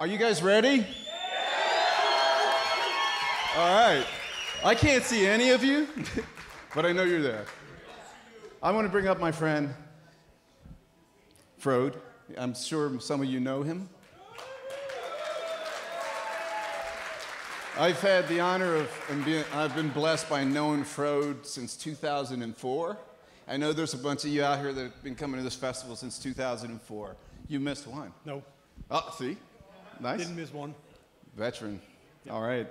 Are you guys ready? Yeah. All right. I can't see any of you, but I know you're there. I want to bring up my friend, Frode. I'm sure some of you know him. I've had the honor of, I've been blessed by knowing Frode since 2004. I know there's a bunch of you out here that have been coming to this festival since 2004. You missed one. No. Oh, see? Nice. Didn't miss one. Veteran. Yep. All right.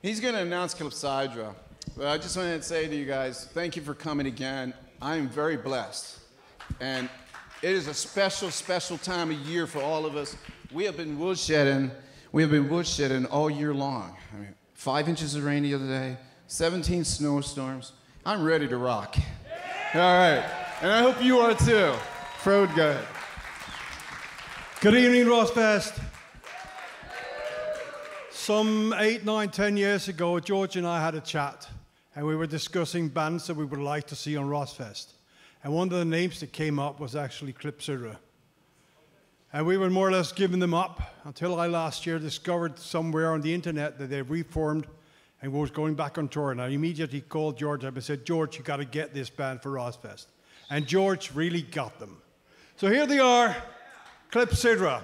He's going to announce Clepsydra. But I just wanted to say to you guys, thank you for coming again. I am very blessed. And it is a special, special time of year for all of us. We have been woodshedding. We have been woodshedding all year long. I mean, 5 inches of rain the other day, 17 snowstorms. I'm ready to rock. Yeah. All right, and I hope you are too. Frode, go ahead. Good evening, RoSfest. Some 8, 9, 10 years ago, George and I had a chat, and we were discussing bands that we would like to see on RoSfest. And one of the names that came up was actually Clepsydra. And we were more or less giving them up until I last year discovered somewhere on the internet that they reformed and was going back on tour. And I immediately called George up and said, George, you got to get this band for RoSfest. And George really got them. So here they are, Clepsydra.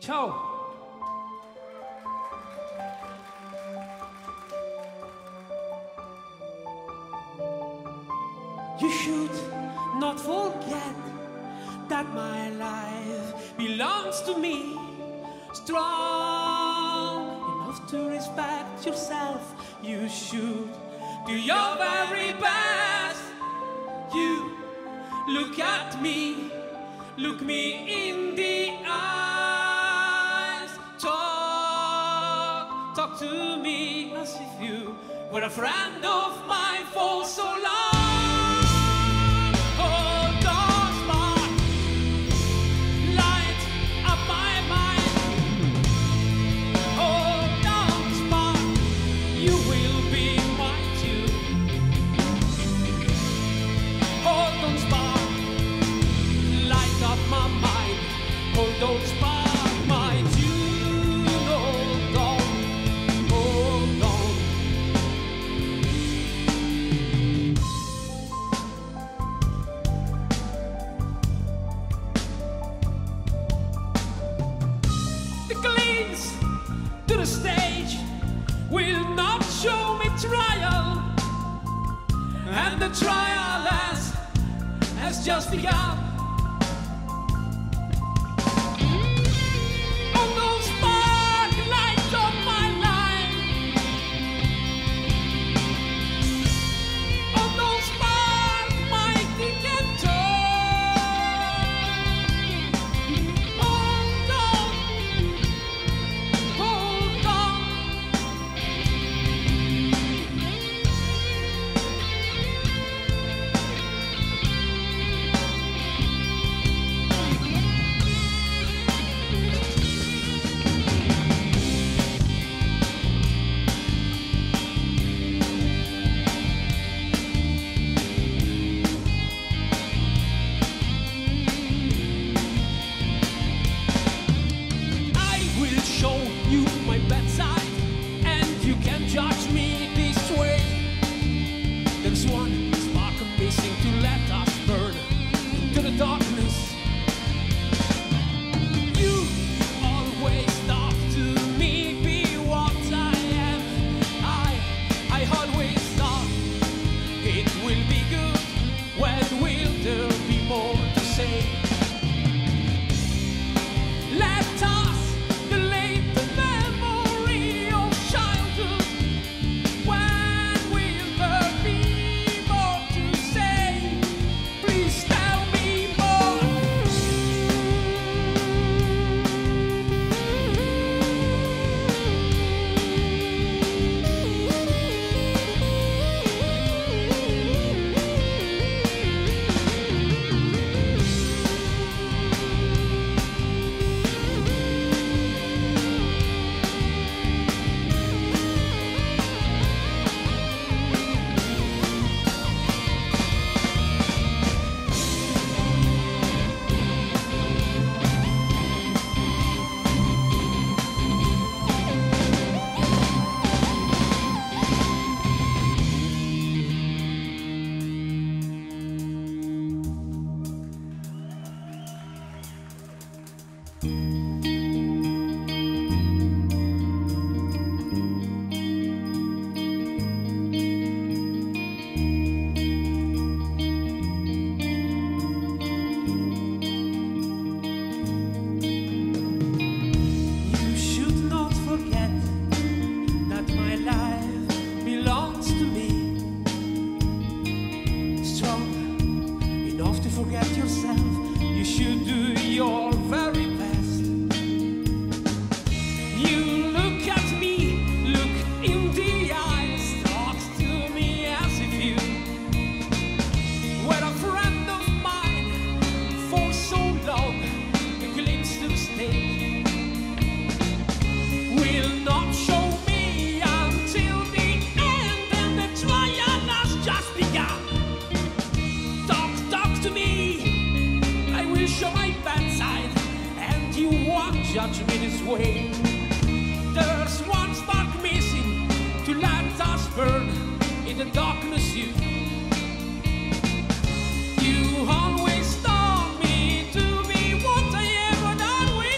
Ciao! You should not forget that my life belongs to me. Strong enough to respect yourself, you should do your very best. You look at me, look me in the eye. Talk to me as if you were a friend of mine for so long. Just begun. Oh, those spark lights of my life. Oh, those spark my decanter. Hold on, hold on. touching in his way. There's one spark missing to light us burn in the darkness. You always taught me to be what I am when I went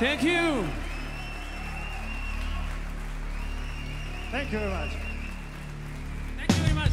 Thank you. Thank you very much. Thank you very much.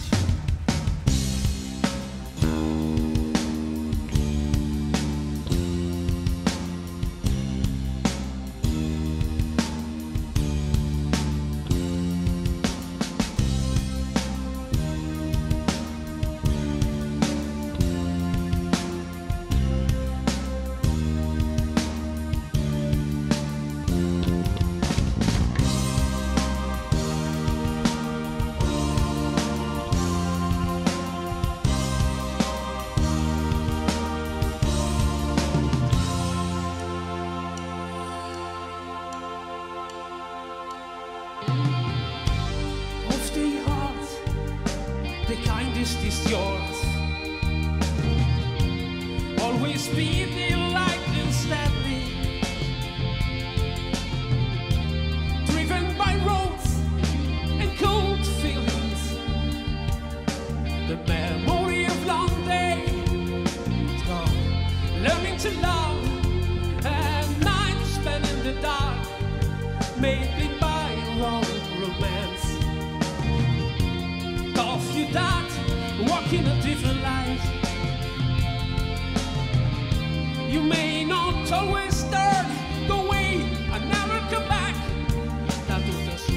Always turn the way I never come back. That was just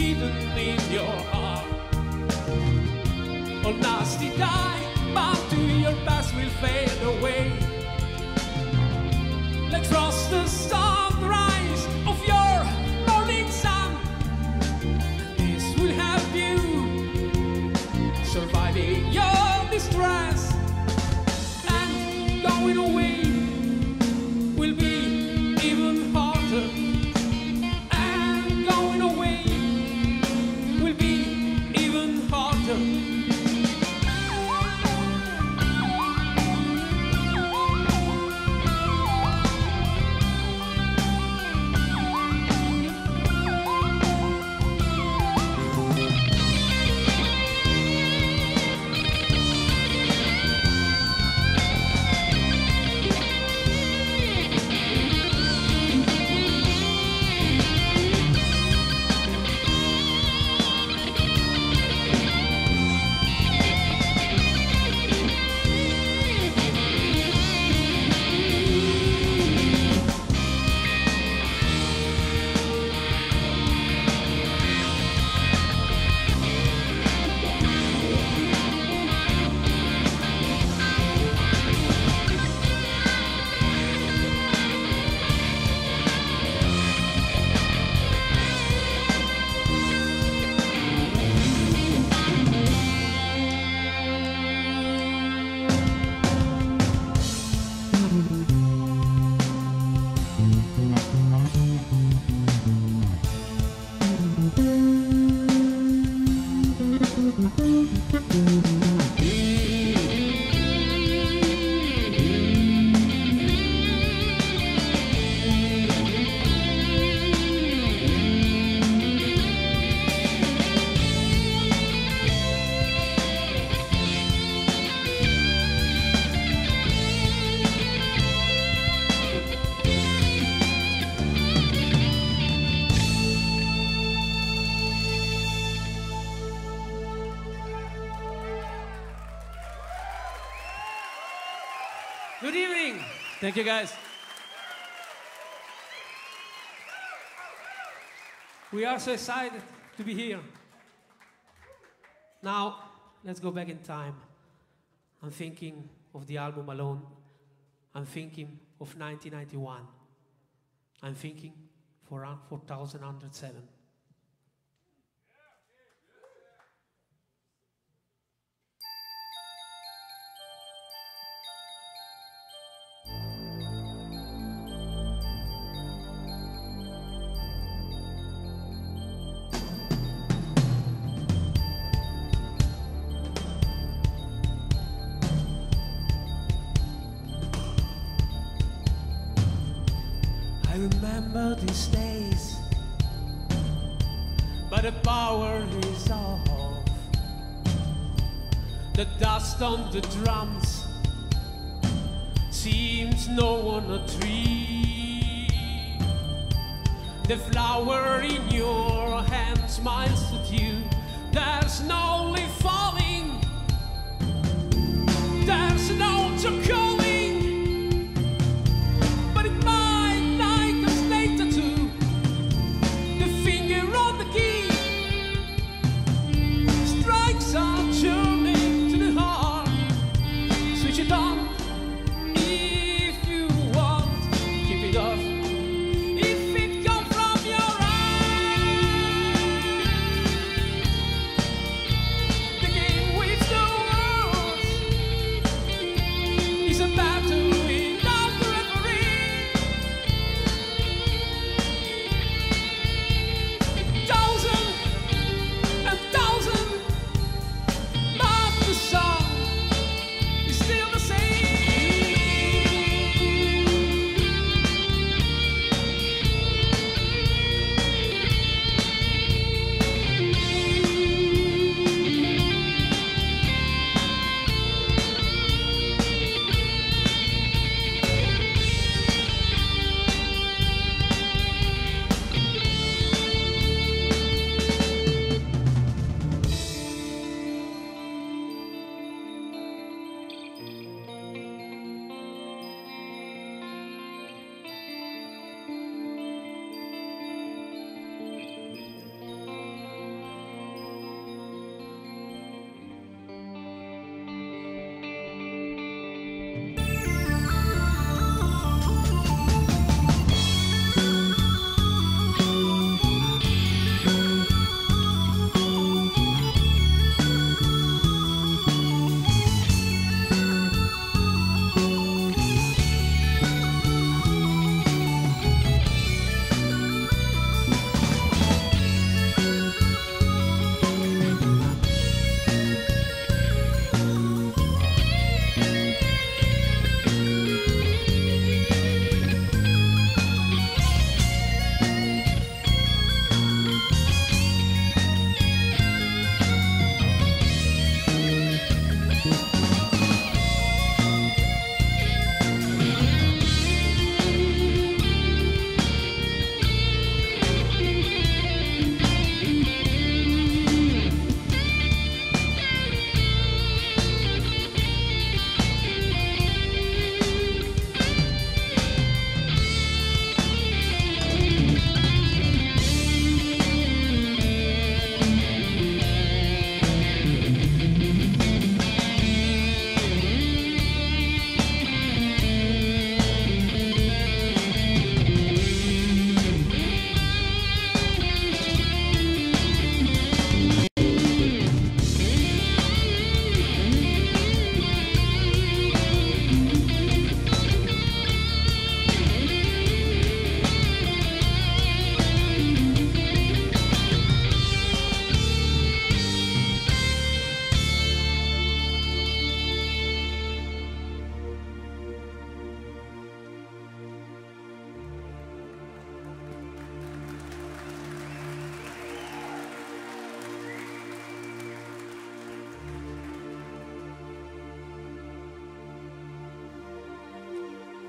hidden in your heart. All nasty die, back to your past will fade away. Let's cross the sunrise of your morning sun. This will help you surviving your distress, and going away will be even harder. And going away will be even harder. Good evening. Thank you, guys. We are so excited to be here. Now, let's go back in time. I'm thinking of the album Alone. I'm thinking of 1991. I'm thinking for 4107. These days, but the power is off. The dust on the drums seems no one a tree. The flower in your hand smiles at you. There's no leaf falling. There's no chocolate.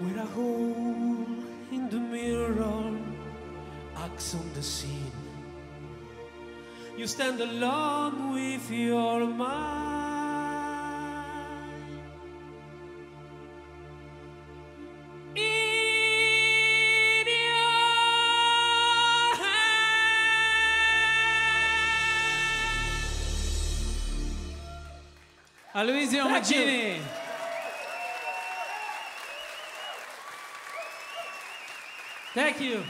When a hole in the mirror acts on the scene, you stand alone with your mind. In your hand. Aluisio Maggini. Thank you.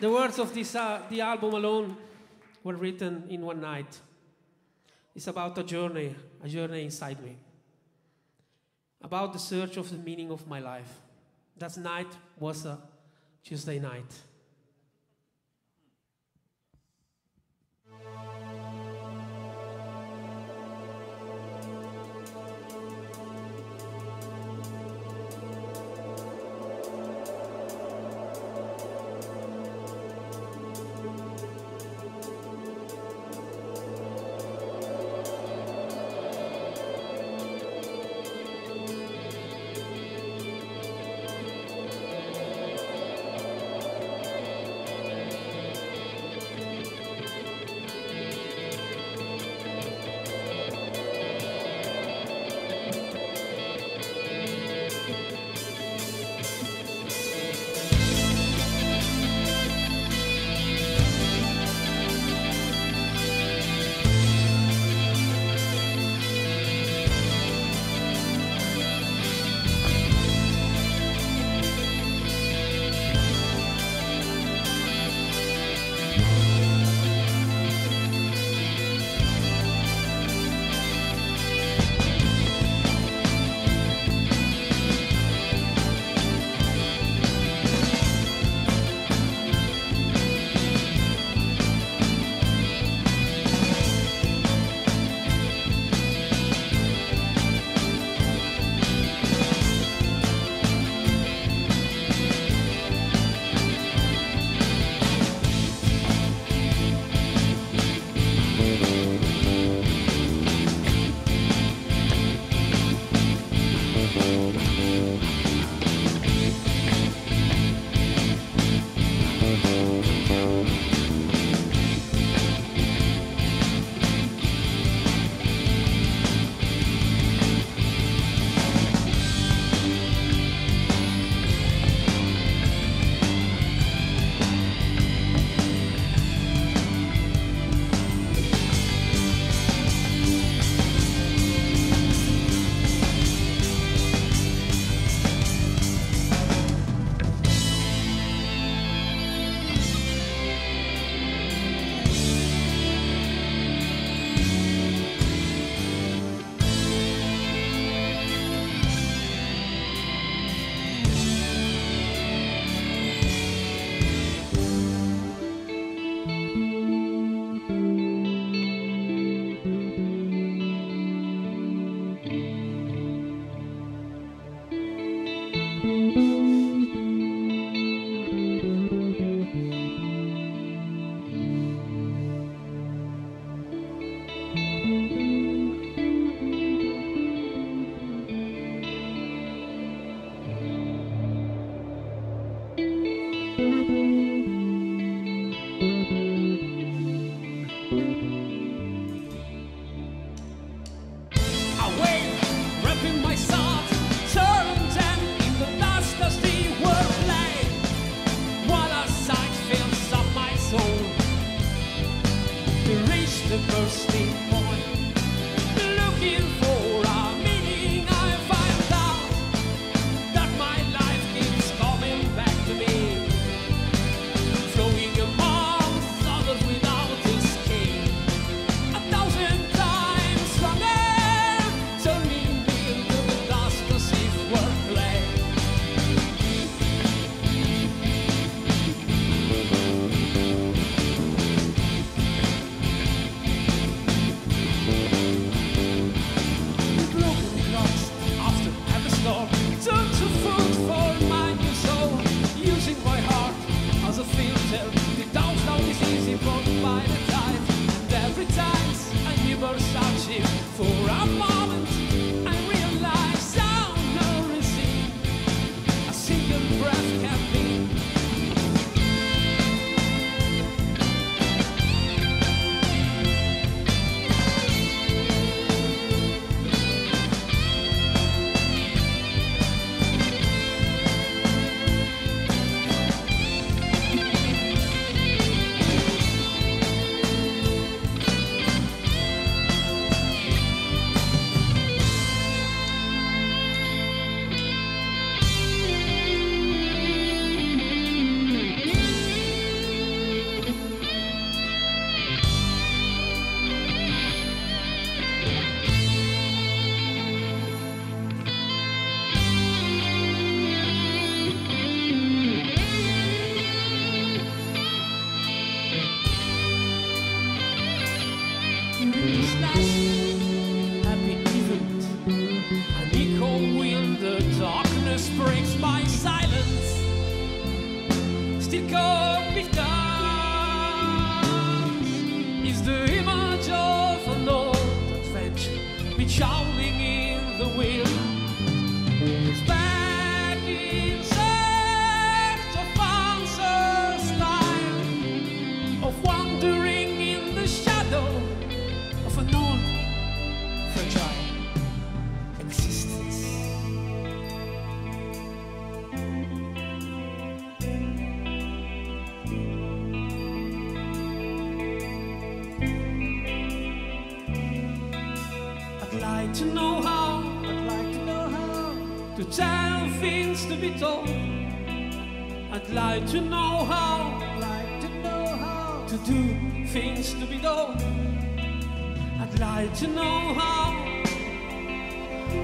The words of this, the album Alone were written in one night. It's about a journey inside me, about the search of the meaning of my life. That night was a Tuesday night. Shouting in the wind, it's back in search of answers, time of wandering in the shadow of an old fragile existence. I'd like to know how to tell things to be told. I'd like to know how, to do things to be done. I'd like to know how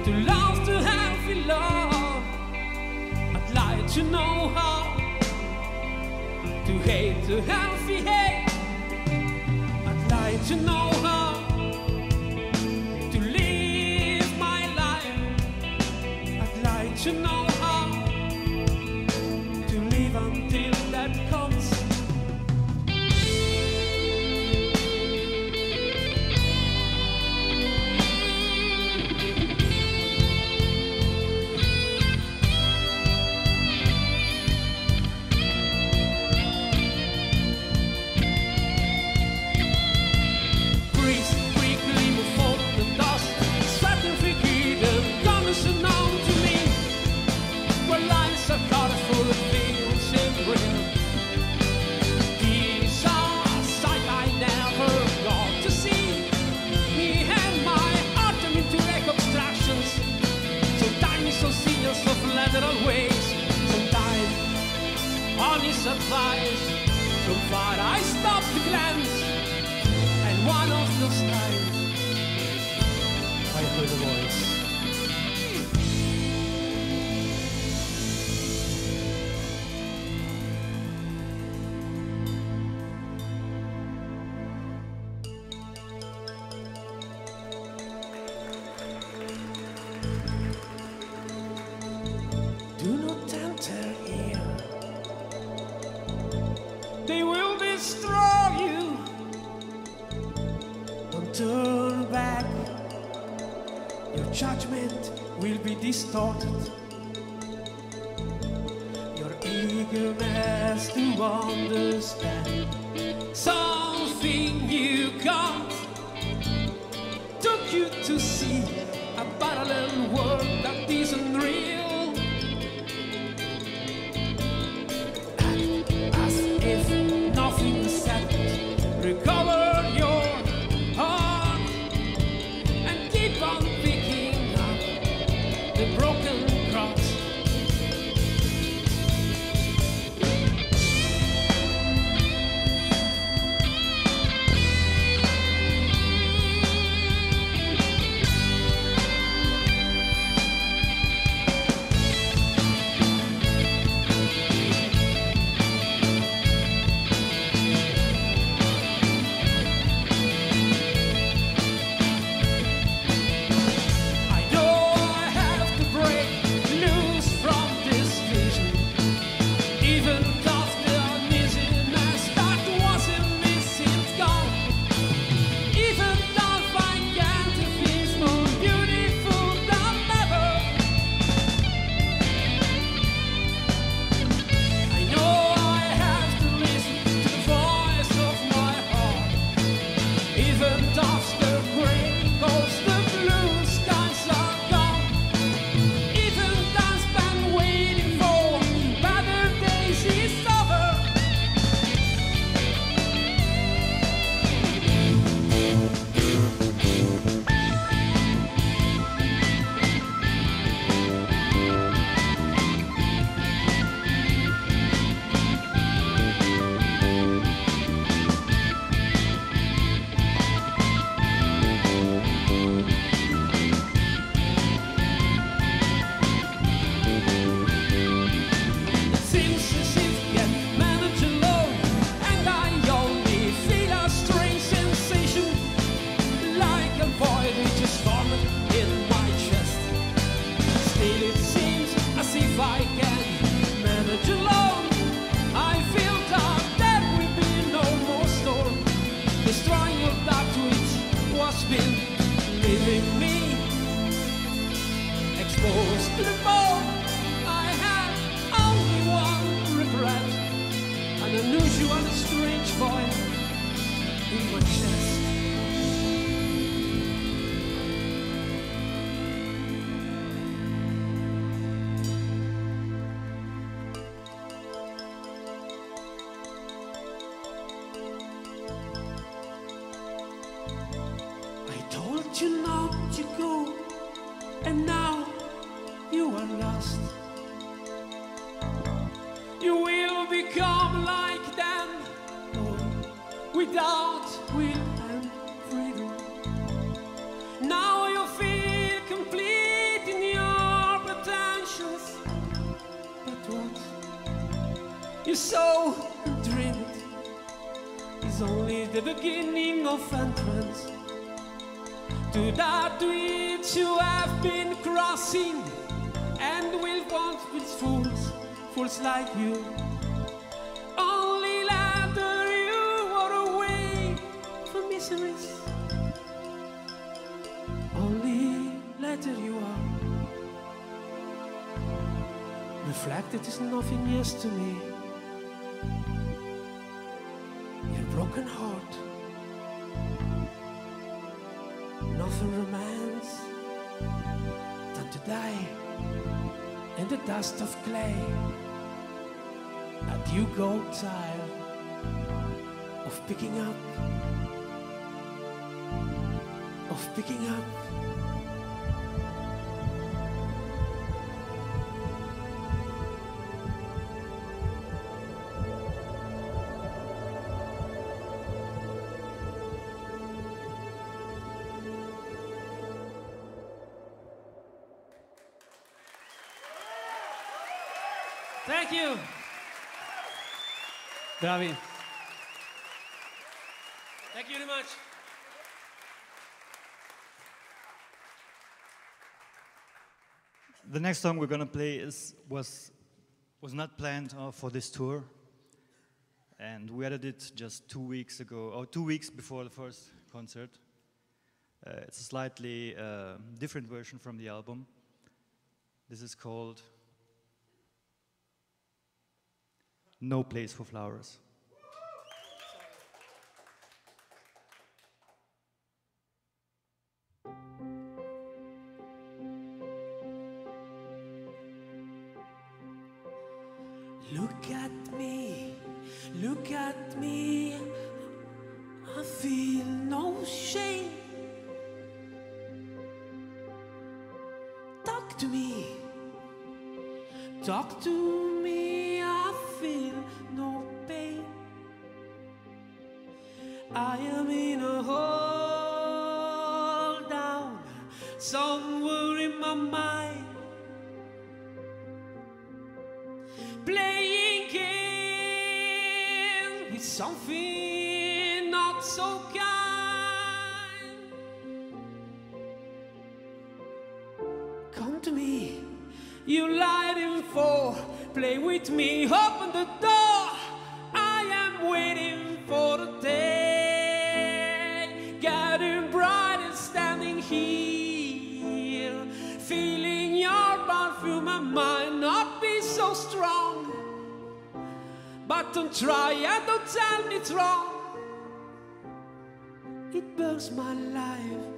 to love, to have in love. I'd like to know how to hate, to healthy hate. I'd like to know how. To know how to live until that comes. Breeze quickly before the dust, sweating freaky, the gunners are known. Supplies so far I stopped to glance, and one of those times I heard a voice. Distorted. Your eagerness to understand something you got took you to see a parallel world that isn't real. Act as if nothing is said. Recover your heart and keep on broken cross. find a strange void in my chest. Like you, only ladder you are away from miseries. Only ladder you are. Reflected is nothing else to me. Your broken heart, nothing remains than to die in the dust of clay. And you go tired of picking up, Thank you. Bravi. Thank you very much. The next song we're gonna play was not planned for this tour, and we added it just 2 weeks ago, or 2 weeks before the first concert. It's a slightly different version from the album. This is called No Place for Flowers. Look at me, I feel no shame. Talk to me, I feel no pain. I am in a hole down somewhere in my mind, playing games with something not so kind. Come to me, you lied in for, play with me, open the door. I am waiting for the day, getting bright and standing here, feeling your perfume and mine. Not be so strong, but don't try and don't tell me it's wrong. It burns my life,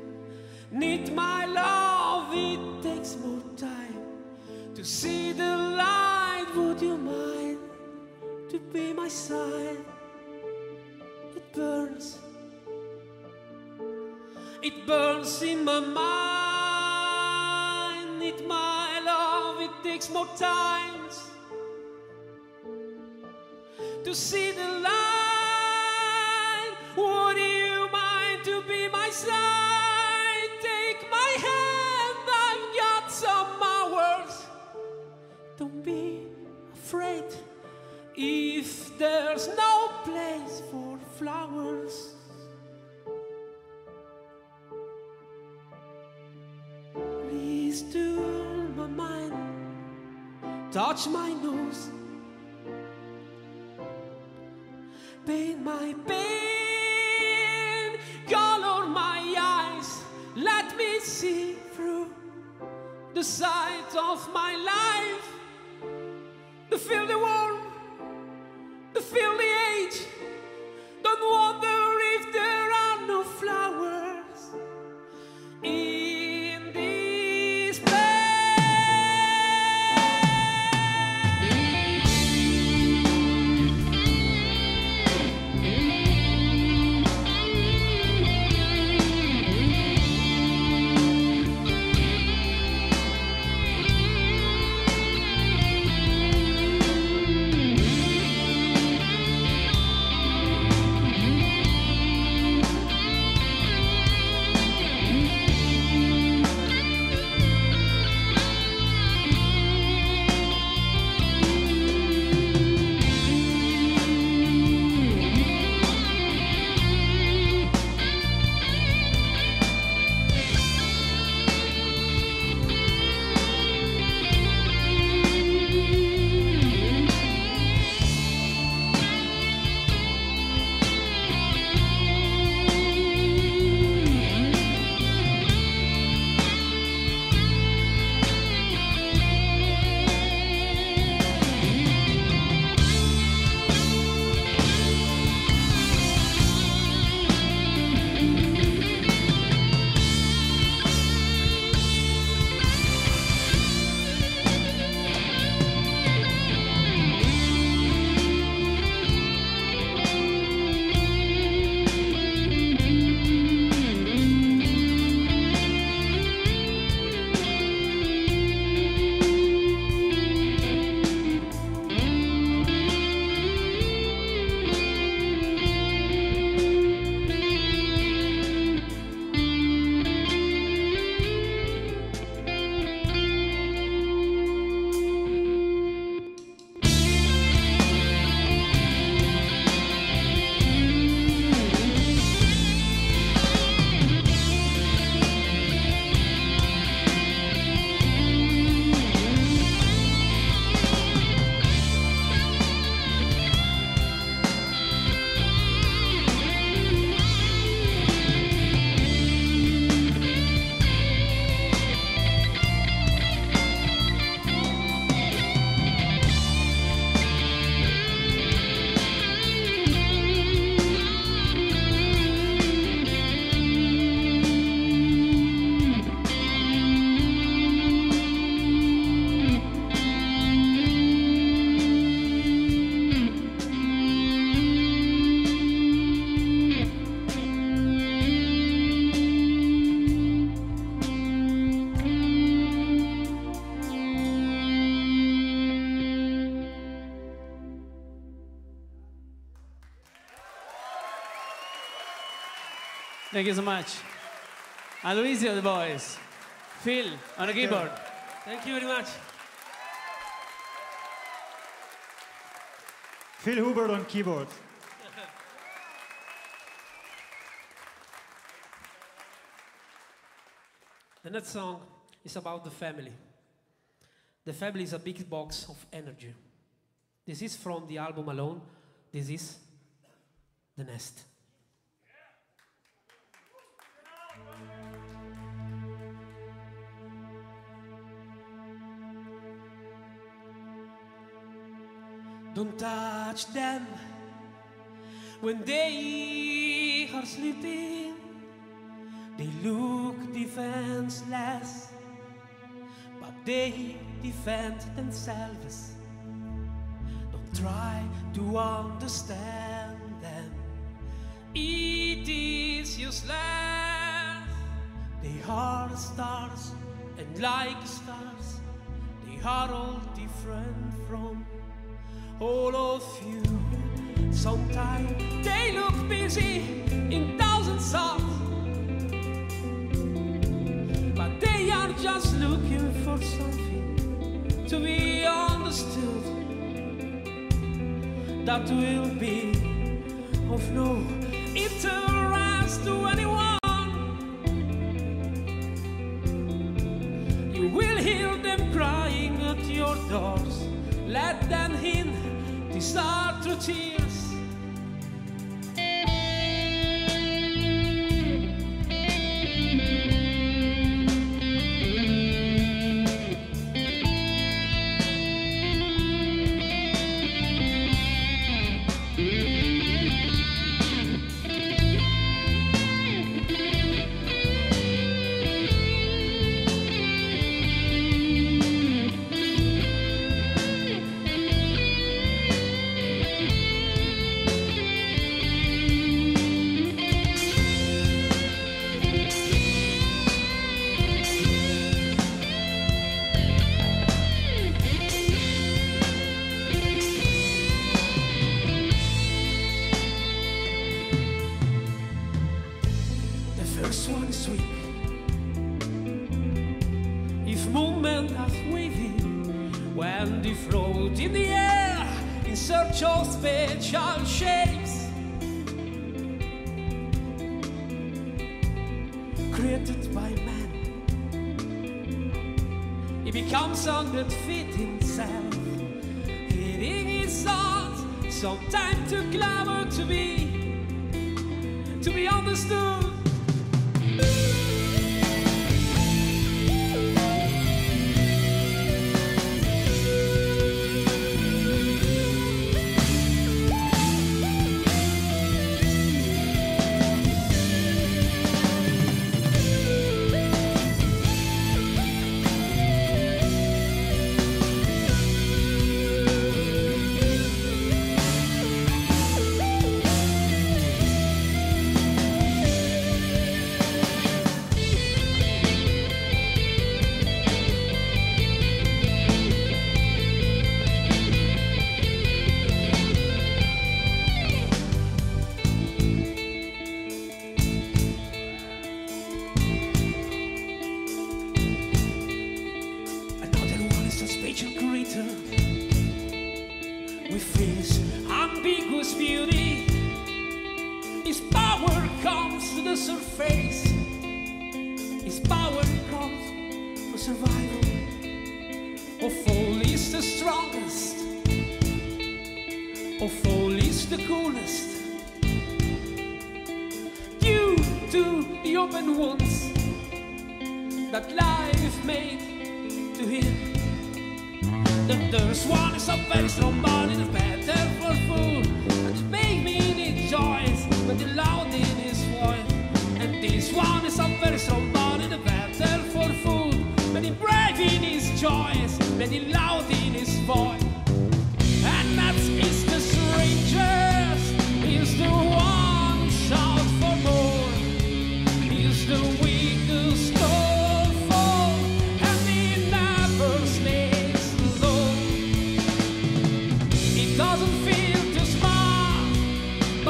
need my love. It takes more time to see the light. Would you mind to be my side? It burns, it burns in my mind. Need my love, it takes more times to see the light. Would you mind to be my side? Take my hand, I've got some hours. Don't be afraid if there's no place for flowers. Please do my mind, touch my nose, paint my pain, color my eyes, let me see through the sight of my life. To feel the warmth, to feel the age, Thank you so much. Aluisio on the voice. Phil on the keyboard. Thank you very much. Phil Hubert on keyboard. The next song is about the family. The family is a big box of energy. This is from the album Alone. This is The Nest. Don't touch them when they are sleeping. They look defenseless, but they defend themselves. Don't try to understand them. It is useless. They are stars, and like stars, they are all different from all of you. Sometimes they look busy in thousand songs, but they are just looking for something to be understood, that will be of no interest to anyone. You will hear them crying at your doors. Let them in, these are true tears. Doesn't feel too smart,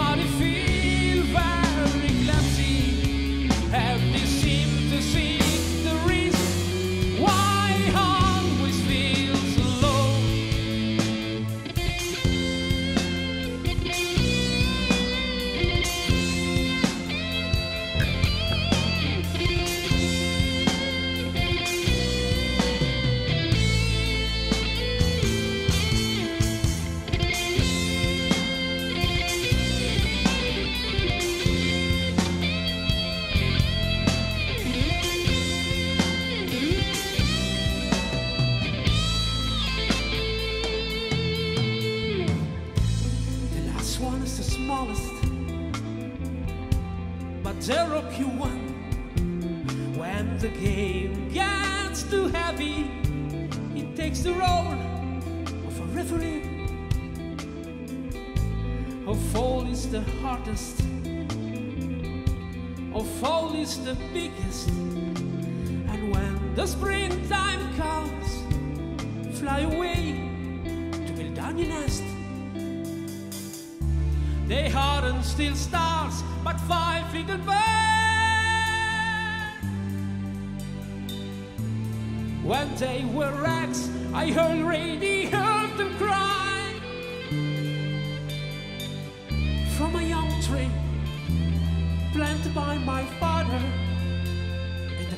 but it feels very clumsy. smallest, but there are few ones. When the game gets too heavy, it takes the role of a referee. A foul is the hardest, a foul is the biggest, and when the springtime comes, fly away to build on your nest. They aren't still stars, but five little birds. When they were rats, I already heard them cry from a young tree planted by my father in the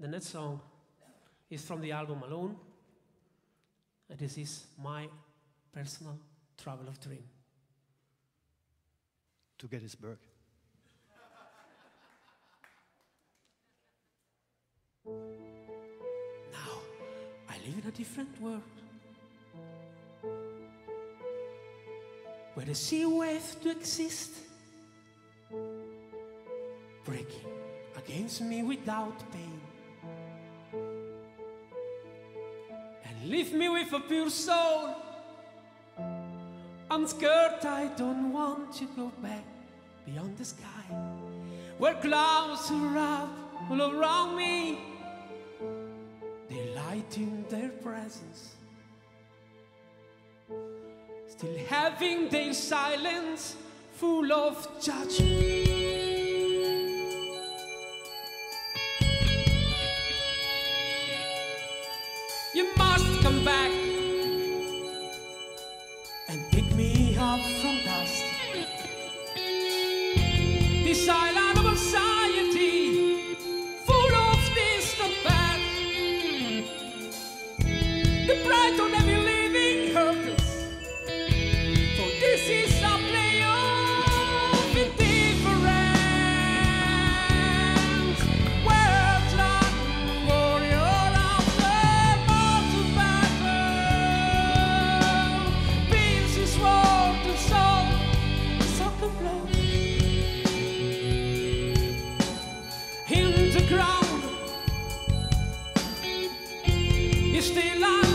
The next song is from the album Alone, and this is my personal travel of dream. To Gettysburg. I live in a different world, where the sea waves do exist, breaking against me without pain, and leave me with a pure soul. I'm scared, I don't want to go back beyond the sky, where clouds are up all around me, in their presence, still having their silence full of judgment. You must come back and pick me up from dust. This island of anxiety, full of distant paths. The pride of every living hurts, for this is a play of indifference, where blood and glory all after born to battle, beams his sword and soul, a soccer blow. In the ground is still alive.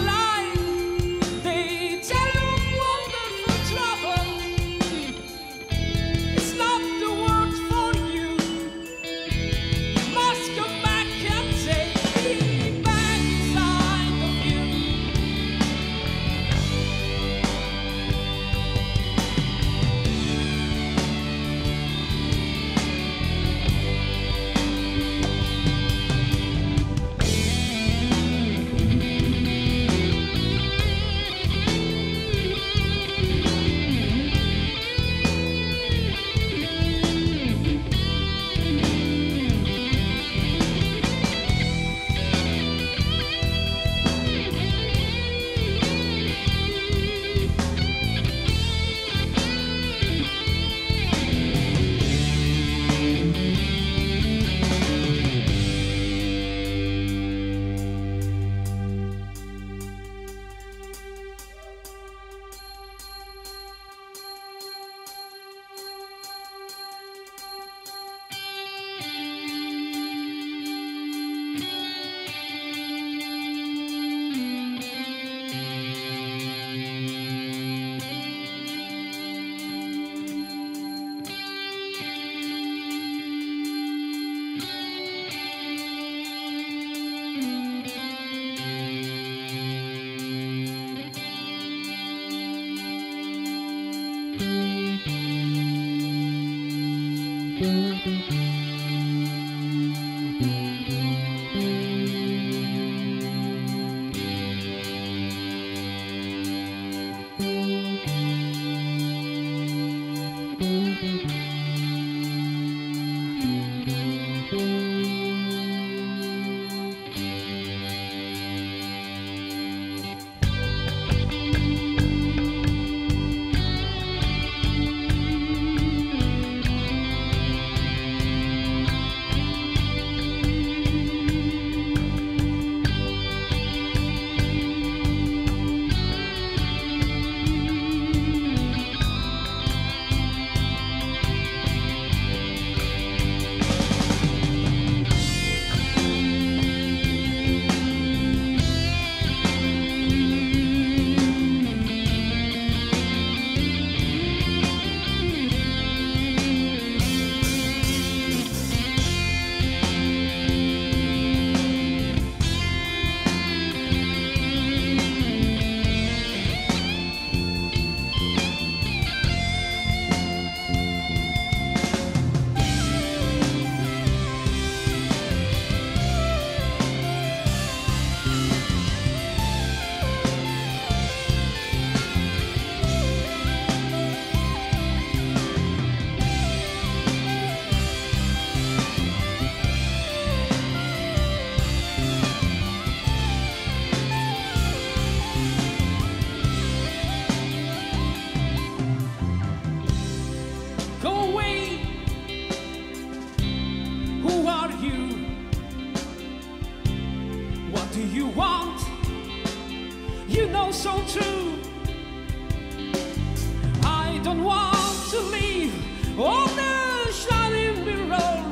on the shining mirror.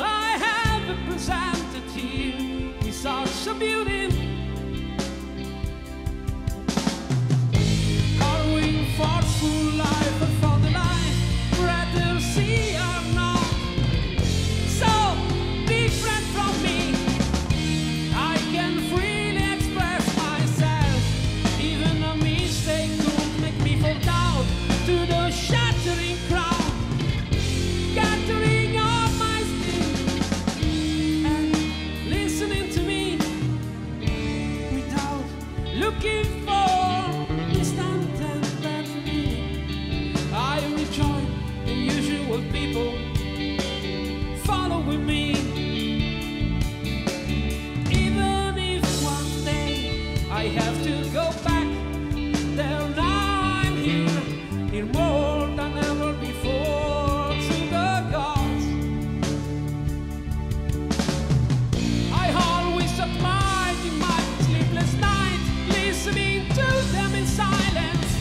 I have a presented here with such a beauty, carving for full life and for the life rather see or not. So different from me, I can freely express myself. Even a mistake could make me fall down to the shattering crowd, gathering all my speed and listening to me without looking for distant and bad for me. I rejoin the usual people following me. Even if one day I have to go back there, now I'm here, here more than ever before, to the gods I always admired in my sleepless night, listening to them in silence.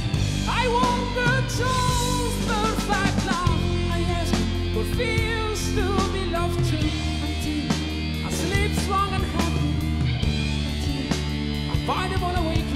I want the truth, perfect love. I ask for fears to be loved too, until I sleep strong and happy, until I find a one awakening.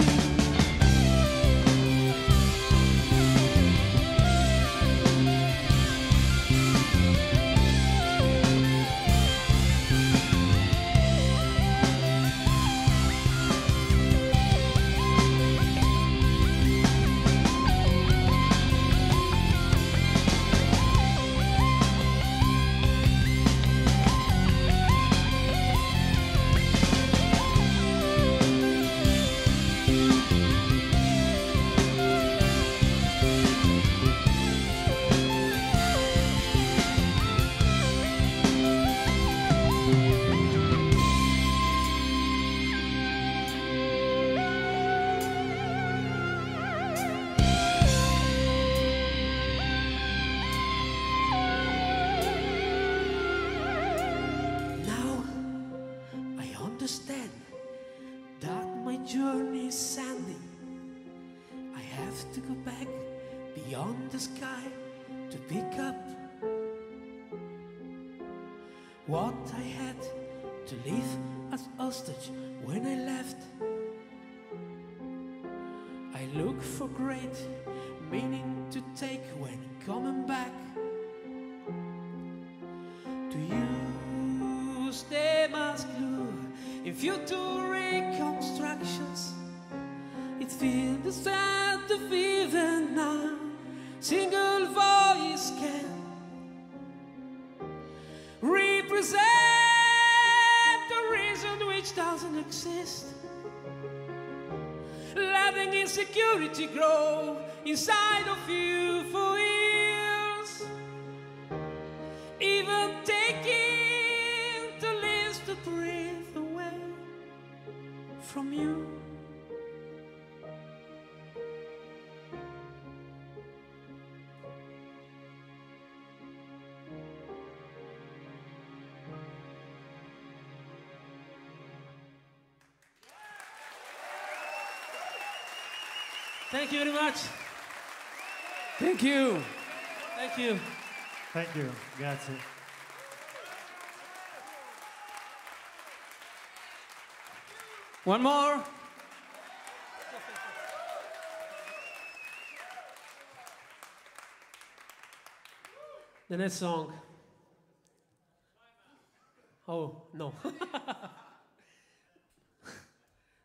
Thank you very much. Thank you. Thank you. Thank you. Grazie. One more. The next song. Oh, no.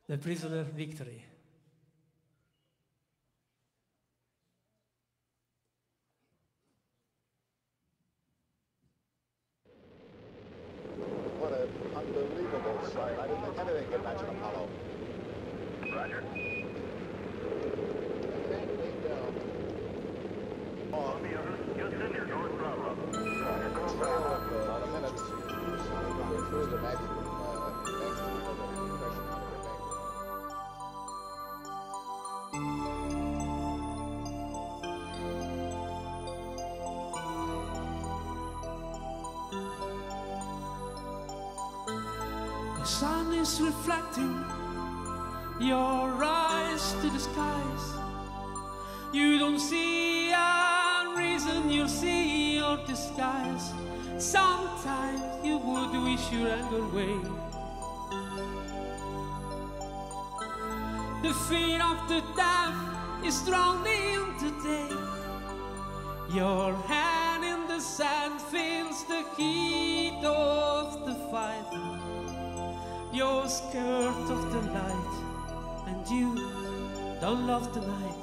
The Prisoner Victory. Reflecting your eyes to the skies, you don't see a reason disguise. Sometimes you would wish your anger away. The fear of the death is drowned in today. Your hand in the sand feels the heat of the fight. You're scared of the light, and you don't love the night.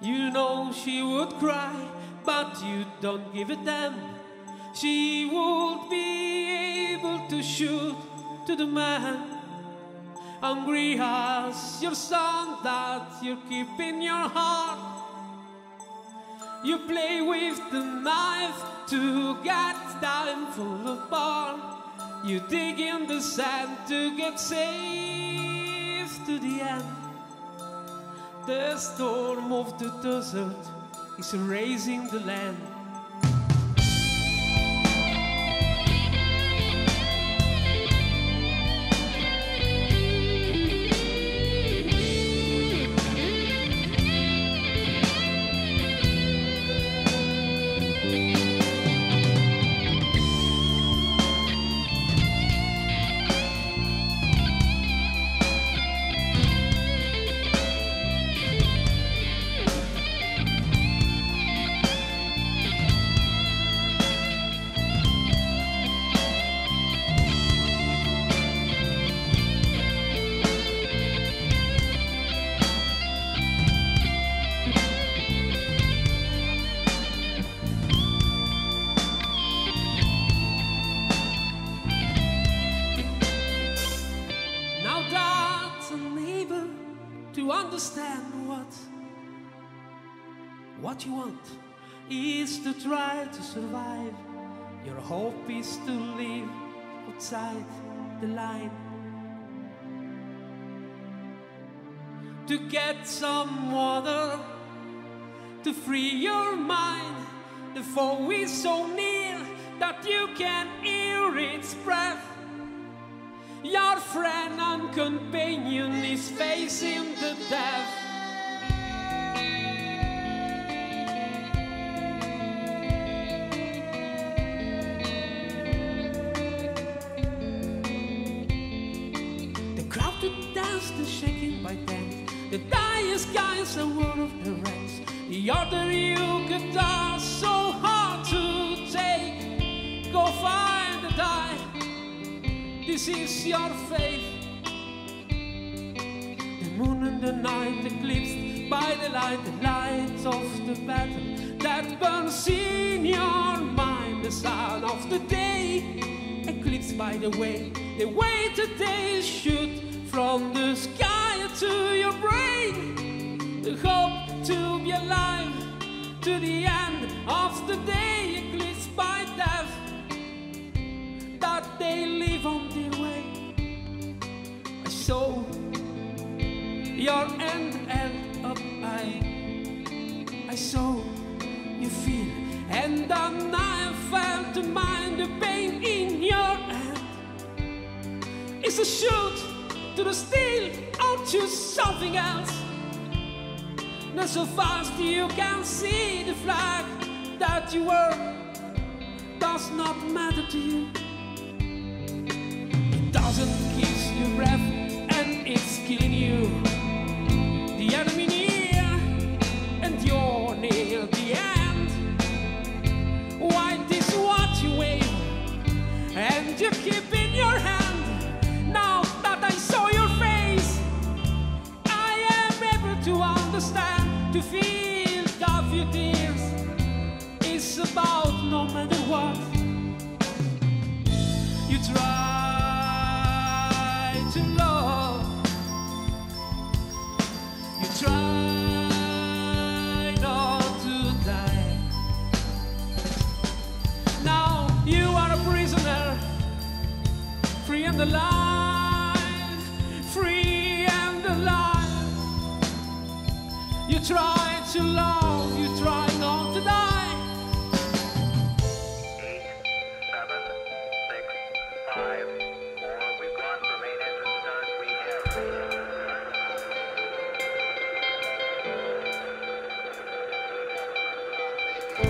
You know she would cry, but you don't give a damn. She would be able to shoot to the man. Hungry as your song that you keep in your heart. You play with the knife to get time full of barn. You dig in the sand to get safe to the end. The storm of the desert is erasing the land. What you want is to try to survive. Your hope is to live outside the line. To get some water, to free your mind. The foe is so near that you can hear its breath. Your friend and companion is facing the death. The dire skies are one of the rest. The other you guitar so hard to take. Go find the die. This is your faith. The moon and the night eclipsed by the light of the battle that burns in your mind. The sun of the day eclipsed by the way today should from the sky to your brain. The hope to be alive to the end of the day eclipsed by death that they live on the way. I saw your end and up I saw you feel and then I felt the mind the pain in your hand. It's a shoot to the steel, or to something else. Not so fast you can see the flag that you were. Does not matter to you. It doesn't kiss your breath, and it's killing you. The enemy near, and you're near the end. White is what you wave, and you keep in your hand. To understand, to feel of your tears, it's about no matter what. You try to love, you try not to die. Now you are a prisoner, free and alive, free and alive. You try to love, you try not to die. 8, 7, 6, 5, 4. We've gone for main entrance start. We have.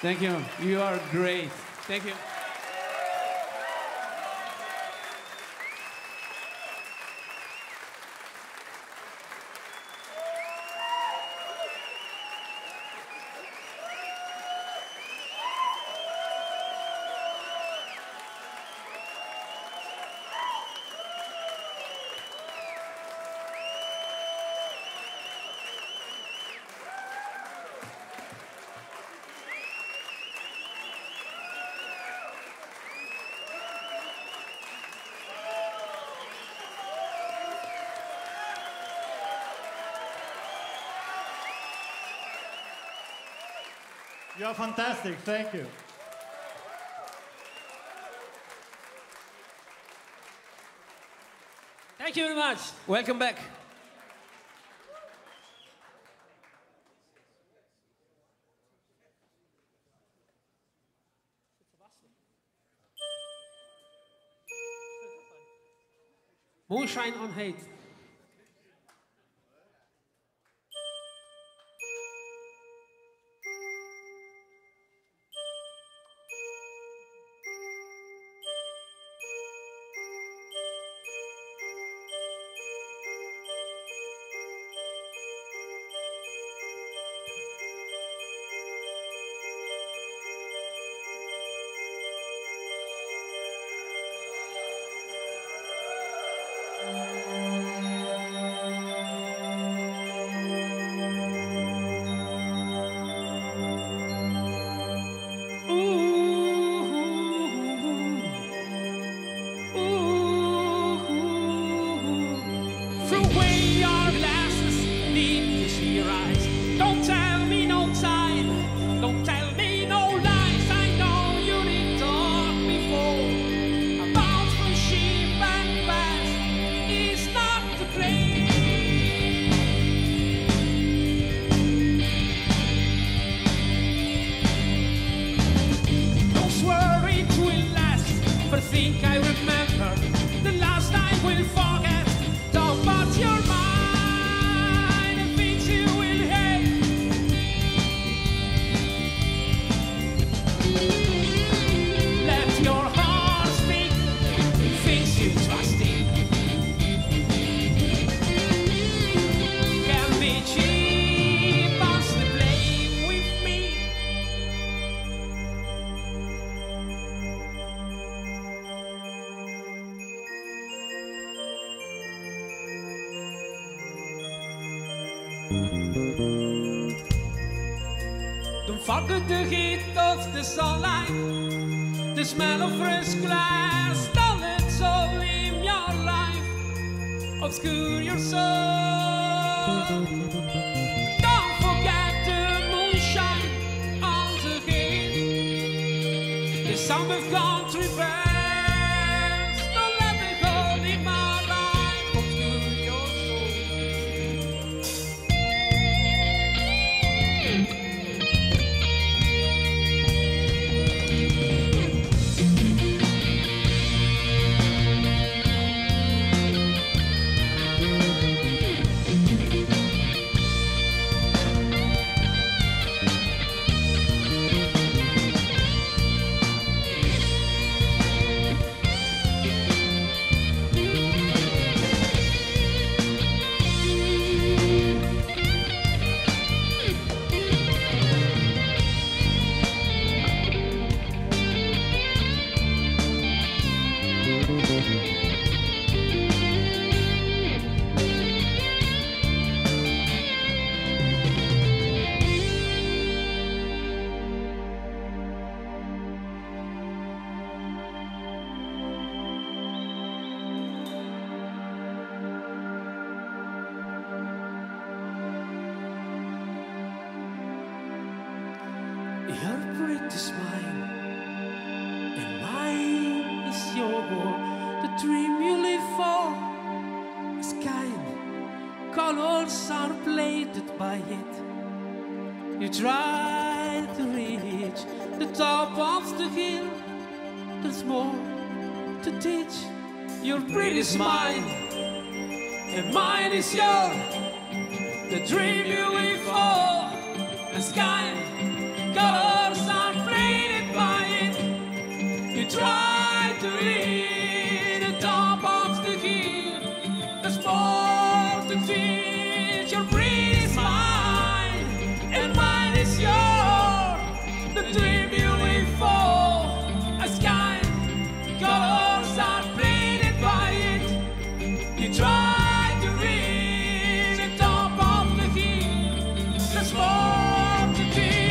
Thank you. You are great. Thank you. You're fantastic, thank you. Thank you very much. Welcome back. Moonshine on Heights. Forget the heat of the sunlight, the smell of fresh glass, the let's all in your life, obscure your soul. Don't forget the moonshine on the hill, the sound of country bells, don't let the cold in my life, obscure your soul. Is mine, and mine is yours. The dream you live for, the sky, colors are. tried to read the top of the hill, the sport to teach your brain is mine, and mine is yours. The dream beautiful, a sky, colors are painted by it. You tried to read the top of the hill, the sport to teach.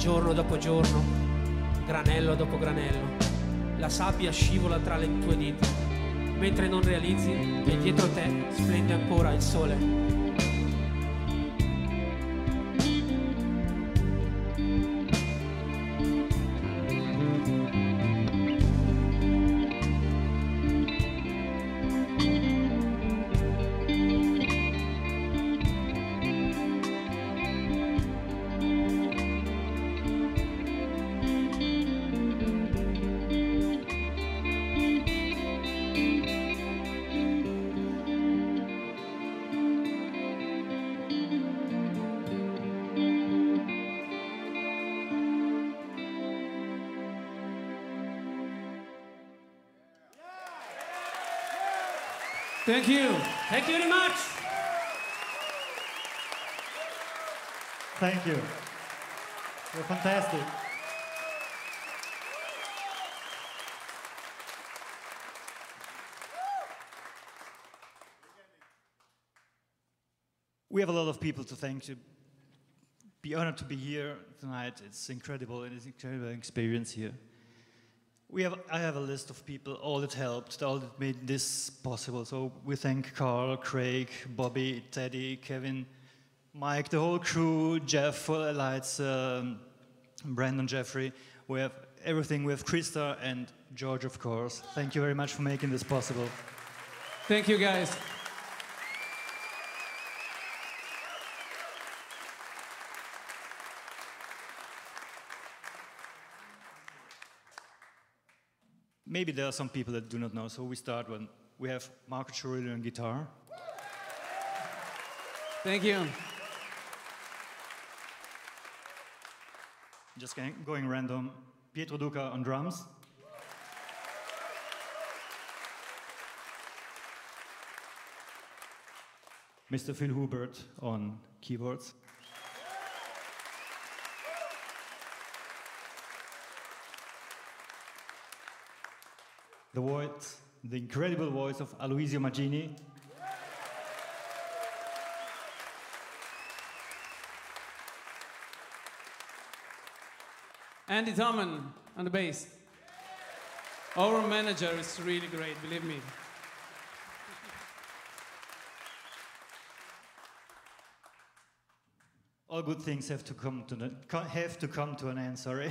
Giorno dopo giorno, granello dopo granello, la sabbia scivola tra le tue dita, mentre non realizzi che dietro te splende ancora il sole. Thank you. Thank you very much. Thank you. You're fantastic. We have a lot of people to thank. To be honored to be here tonight, it's incredible. It's an incredible experience here. I have a list of people, all that helped, all that made this possible. So we thank Carl, Craig, Bobby, Teddy, Kevin, Mike, the whole crew, Jeff for the lights, Brandon, Jeffrey. We have everything. We have Krista and George, of course. Thank you very much for making this possible. Thank you, guys. Maybe there are some people that do not know, so we start when we have Marco Cerulli on guitar. Thank you. Just going random. Pietro Duca on drums. Mr. Phil Hubert on keyboards. The voice, the incredible voice of Aluisio Maggini. Andy Thommen on the bass. Our manager is really great, believe me. All good things have to come to an end. Sorry.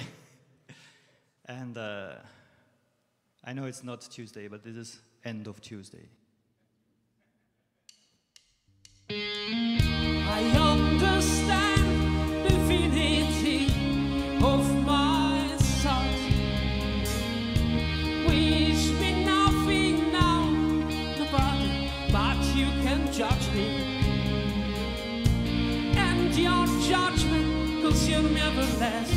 And I know it's not Tuesday, but this is end of Tuesday. I understand the finality of my songs. Wish me nothing now, nobody, but you can judge me. Your judgment consumes nevertheless.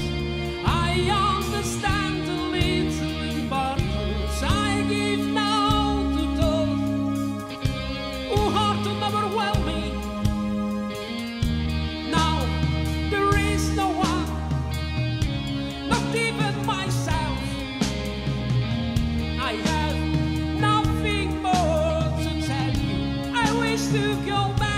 I understand the little importance I give now to those who hurt and overwhelm me. Now there is no one, not even myself. I have nothing more to tell you. I wish to go back.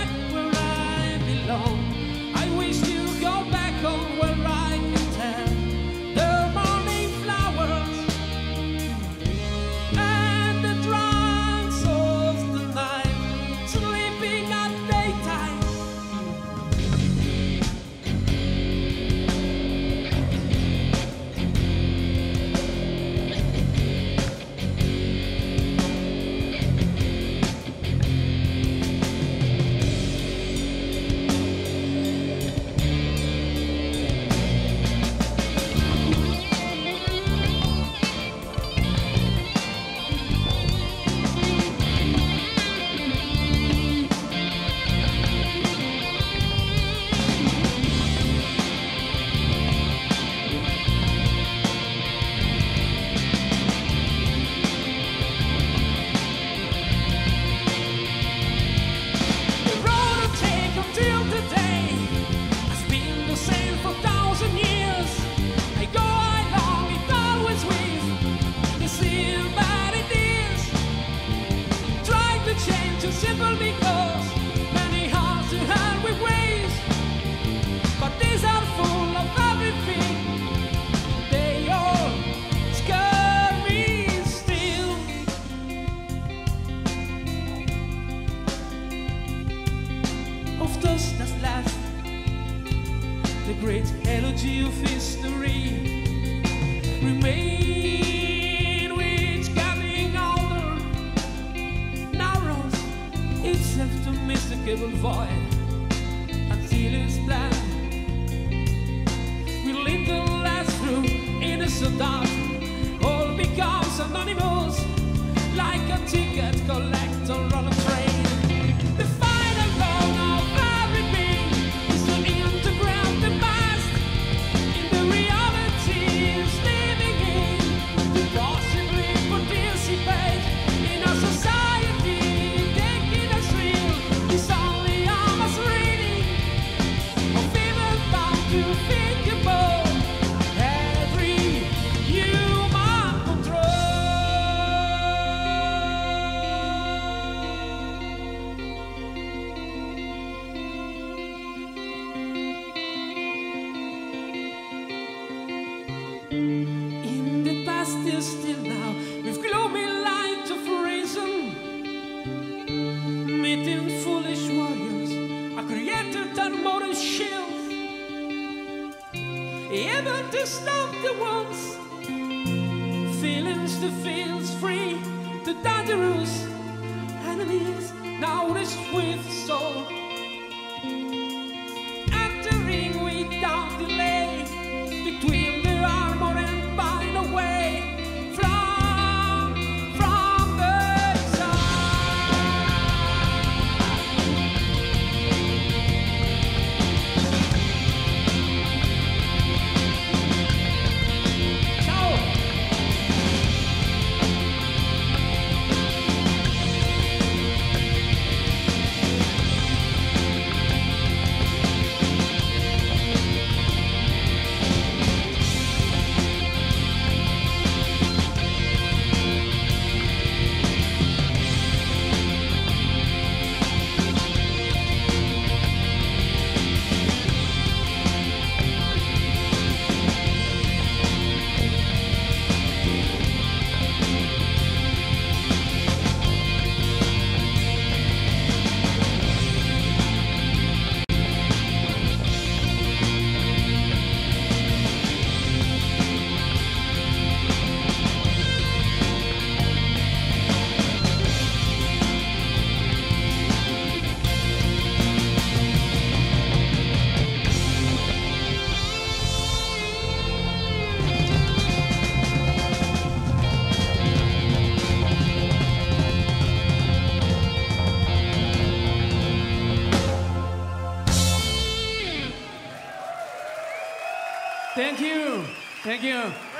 Thank you.